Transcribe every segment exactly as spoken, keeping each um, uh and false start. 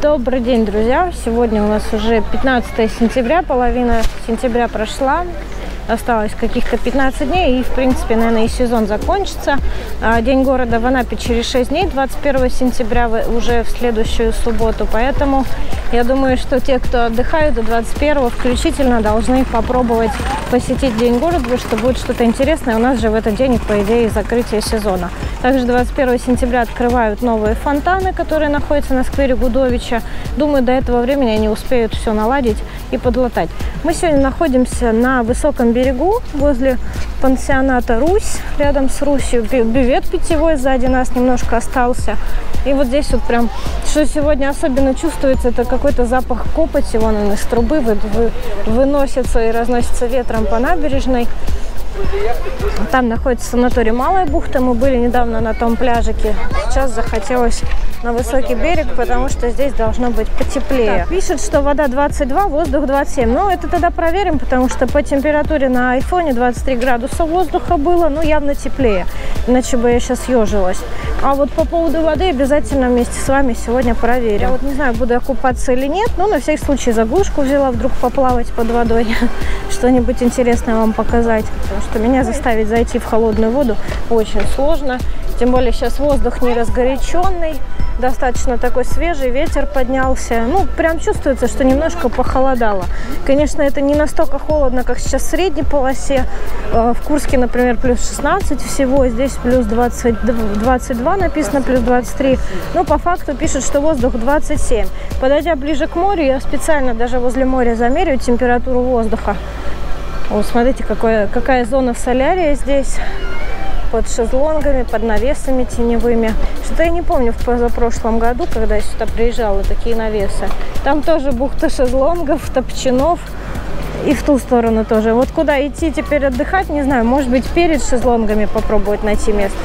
Добрый день, друзья! Сегодня у нас уже пятнадцатое сентября, половина сентября прошла. Осталось каких-то пятнадцать дней и, в принципе, наверное, и сезон закончится. День города в Анапе через шесть дней, двадцать первое сентября, уже в следующую субботу. Поэтому я думаю, что те, кто отдыхают до двадцать первого включительно, должны попробовать посетить День города, потому что будет что-то интересное. У нас же в этот день, по идее, закрытие сезона. Также двадцать первое сентября открывают новые фонтаны, которые находятся на сквере Гудовича. Думаю, до этого времени они успеют все наладить и подлатать. Мы сегодня находимся на высоком берегу. берегу возле пансионата Русь, рядом с Русью. Бювет питьевой сзади нас немножко остался. И вот здесь вот прям, что сегодня особенно чувствуется, это какой-то запах копоти. Вон он из трубы вы, вы, выносится и разносится ветром по набережной. Там находится санаторий Малая Бухта. Мы были недавно на том пляжике. Сейчас захотелось на высокий берег, потому что здесь должно быть потеплее. Так, пишет, что вода двадцать два, воздух двадцать семь. Ну, это тогда проверим, потому что по температуре на айфоне двадцать три градуса воздуха было. Ну, явно теплее. Иначе бы я сейчас ежилась. А вот по поводу воды обязательно вместе с вами сегодня проверим. Я вот не знаю, буду я купаться или нет, но на всякий случай заглушку взяла, вдруг поплавать под водой. Что-нибудь интересное вам показать. Потому что меня заставить зайти в холодную воду очень сложно. Тем более сейчас воздух не разгоряченный. Достаточно такой свежий, ветер поднялся. Ну, прям чувствуется, что немножко похолодало. Конечно, это не настолько холодно, как сейчас в средней полосе. В Курске, например, плюс шестнадцать всего. Здесь плюс двадцать, двадцать два написано, плюс двадцать три. Но по факту пишут, что воздух двадцать семь. Подойдя ближе к морю, я специально даже возле моря замерю температуру воздуха. Вот, смотрите, какое, какая зона солярия здесь. Под шезлонгами, под навесами теневыми. Что-то я не помню в позапрошлом году, когда я сюда приезжала, такие навесы. Там тоже бухта шезлонгов, топчинов. И в ту сторону тоже. Вот куда идти теперь отдыхать, не знаю. Может быть, перед шезлонгами попробовать найти место.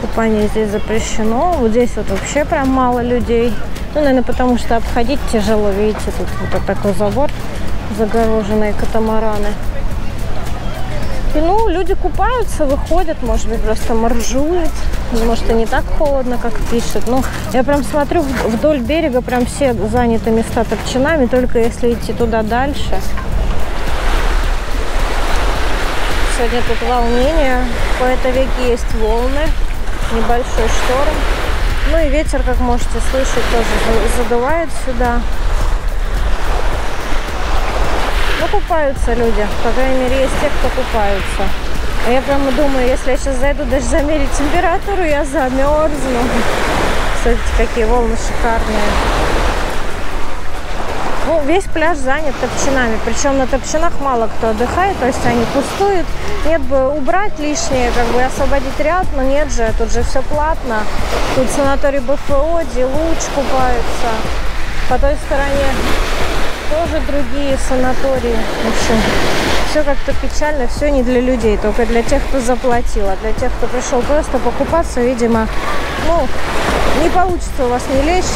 Купание здесь запрещено. Вот здесь вот вообще прям мало людей. Ну, наверное, потому что обходить тяжело. Видите, тут вот такой забор. Загороженные катамараны. И, ну, люди купаются, выходят, может быть, просто моржуют. Может, и не так холодно, как пишут. Но я прям смотрю, вдоль берега прям все заняты места топчинами, только если идти туда дальше. Сегодня тут волнение, по этой реке есть волны, небольшой шторм. Ну и ветер, как можете слышать, тоже задувает сюда. Ну, купаются люди. По крайней мере, есть те, кто купаются. А я прямо думаю, если я сейчас зайду даже замерить температуру, я замерзну. Смотрите, какие волны шикарные. Ну, весь пляж занят топчинами. Причем на топчинах мало кто отдыхает, то есть они пустуют. Нет бы убрать лишнее, как бы освободить ряд, но нет же, тут же все платно. Тут санаторий БФО, Делуч купаются. По той стороне тоже другие санатории. В общем, все как-то печально, все не для людей, только для тех, кто заплатил. А для тех, кто пришел просто покупаться, видимо, ну, не получится у вас не лечь,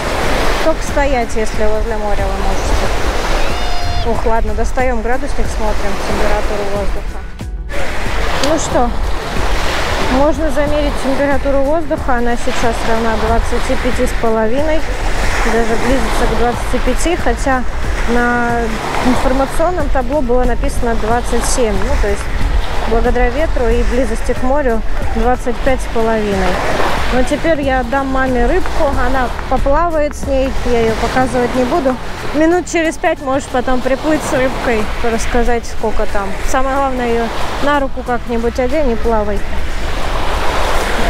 только стоять, если возле моря вы можете. Ух, ладно, достаем градусник, смотрим температуру воздуха. Ну что, можно замерить температуру воздуха, она сейчас равна двадцати пяти с половиной. Даже близится к двадцати пяти, хотя на информационном табло было написано двадцать семь. Ну, то есть, благодаря ветру и близости к морю двадцать пять с половиной. Но теперь я отдам маме рыбку, она поплавает с ней, я ее показывать не буду. Минут через пять можешь потом приплыть с рыбкой, рассказать, сколько там. Самое главное, ее на руку как-нибудь одень и плавай.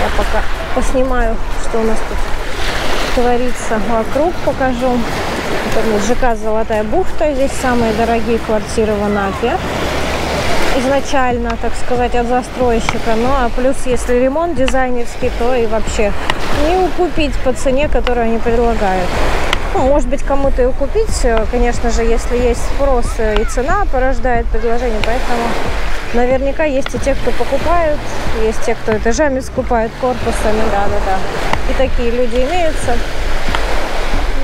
Я пока поснимаю, что у нас тут творится вокруг, покажу. ЖК «Золотая бухта». Здесь самые дорогие квартиры в Анапе. Изначально, так сказать, от застройщика. Ну, а плюс, если ремонт дизайнерский, то и вообще не укупить по цене, которую они предлагают. Ну, может быть, кому-то и укупить, конечно же, если есть спрос и цена порождает предложение. Поэтому наверняка есть и те, кто покупают, есть те, кто этажами скупают, корпусами, да-да-да. И такие люди имеются.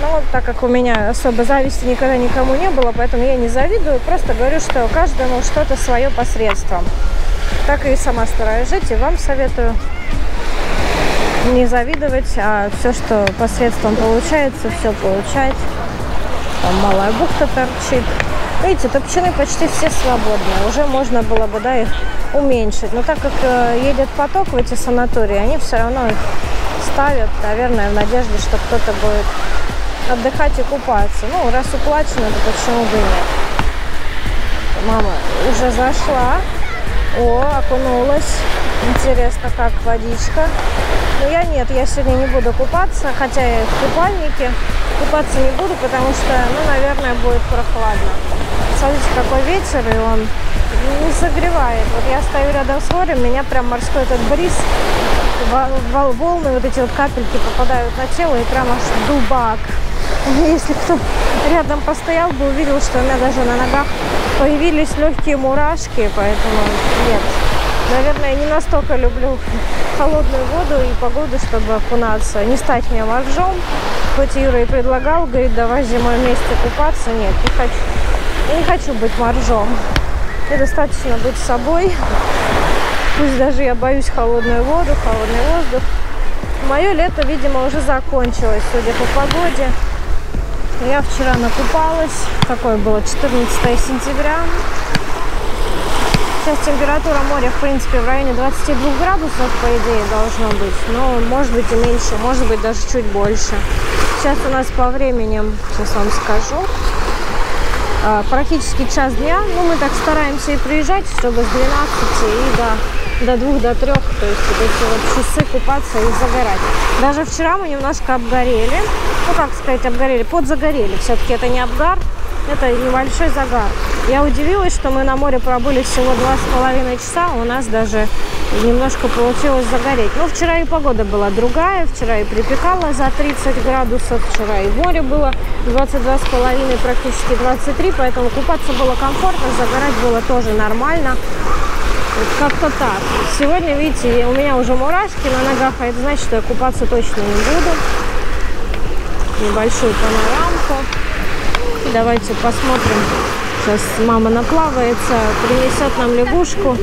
Но так как у меня особо зависти никогда никому не было, поэтому я не завидую. Просто говорю, что каждому что-то свое посредством. Так и сама стараюсь жить, и вам советую. не завидовать, а все, что посредством получается, все получать. Там Малая Бухта торчит. Видите, топчаны почти все свободные. Уже можно было бы, да, их уменьшить. Но так как едет поток в эти санатории, они все равно их ставят, наверное, в надежде, что кто-то будет отдыхать и купаться. Ну, раз уплачено, то почему бы и нет. Мама уже зашла. О, окунулась. Интересно, как водичка. Но я нет, я сегодня не буду купаться, хотя я в купальнике. Купаться не буду, потому что, ну, наверное, будет прохладно. Смотрите, какой ветер, и он не согревает. Вот я стою рядом с морем, меня прям морской этот бриз, волны, вот эти вот капельки попадают на тело, и прям аж дубак. Если кто рядом постоял бы, увидел, что у меня даже на ногах появились легкие мурашки, поэтому нет. Наверное, не настолько люблю холодную воду и погоду, чтобы окунаться. Не стать мне моржом. Хоть Юра и предлагал, говорит, давай зимой вместе купаться. Нет, не хочу. Я не хочу быть моржом. Мне достаточно быть собой. Пусть даже я боюсь холодную воду, холодный воздух. Мое лето, видимо, уже закончилось, судя по погоде. Я вчера накупалась. Какое было? четырнадцатое сентября. Сейчас температура моря, в принципе, в районе двадцати двух градусов, по идее, должно быть. Но, может быть, и меньше, может быть, даже чуть больше. Сейчас у нас по времени, сейчас вам скажу, практически час дня. Ну, мы так стараемся и приезжать, чтобы с двенадцати и до, до двух, до трёх, то есть вот эти вот часы купаться и загорать. Даже вчера мы немножко обгорели. Ну, как сказать, обгорели, подзагорели. Все-таки это не обгар. Это небольшой загар. Я удивилась, что мы на море пробыли всего два с половиной часа. У нас даже немножко получилось загореть. Но вчера и погода была другая. Вчера и припекало за тридцать градусов. Вчера и море было двадцать два с половиной, практически двадцать три. Поэтому купаться было комфортно, загорать было тоже нормально. Как-то так. Сегодня, видите, у меня уже мурашки на ногах. А это значит, что я купаться точно не буду. Небольшую панорамку. Давайте посмотрим. Сейчас мама наплавается, принесет нам лягушку.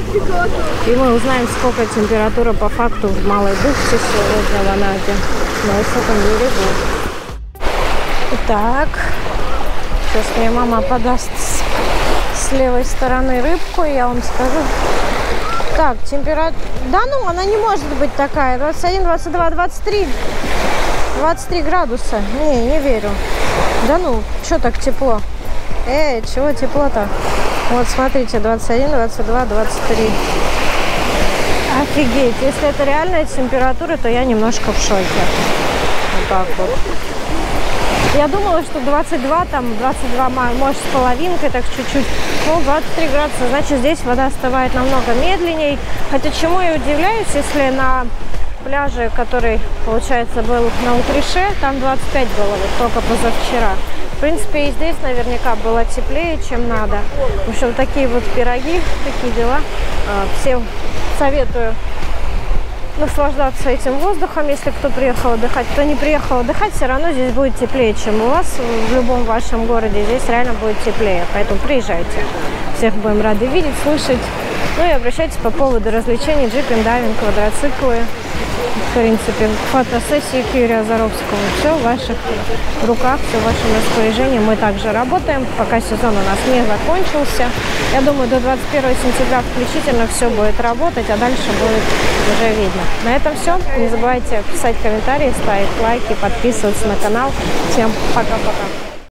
И мы узнаем, сколько температура по факту в Малой Бухте сегодня в Анапе. На высоком берегу. Итак, сейчас мне мама подаст с левой стороны рыбку, и я вам скажу. Так, температура... Да ну, она не может быть такая. двадцать один, двадцать два, двадцать три. двадцать три градуса. Не, не верю. Да ну, что так тепло? Эй, чего тепло-то? Вот, смотрите, двадцать один, двадцать два, двадцать три. Офигеть! Если это реальная температура, то я немножко в шоке. Вот так вот. Я думала, что двадцать два, там, двадцать два, может, с половинкой, так чуть-чуть. Ну, двадцать три градуса, значит, здесь вода остывает намного медленней. Хотя чему я удивляюсь, если на... пляже, который, получается, был на Утрише, там двадцать пять было, вот только позавчера. В принципе, и здесь наверняка было теплее, чем надо. В общем, такие вот пироги, такие дела. Всем советую наслаждаться этим воздухом, если кто приехал отдыхать. Кто не приехал отдыхать, все равно здесь будет теплее, чем у вас в любом вашем городе. Здесь реально будет теплее, поэтому приезжайте. Всех будем рады видеть, слышать. Ну и обращайтесь по поводу развлечений: джипинг, дайвинг, квадроциклы. В принципе, фотосессии к Юрию Озаровскому. Все в ваших руках, все в вашем распоряжении. Мы также работаем, пока сезон у нас не закончился. Я думаю, до двадцать первого сентября включительно все будет работать, а дальше будет уже видно. На этом все. Не забывайте писать комментарии, ставить лайки, подписываться на канал. Всем пока-пока.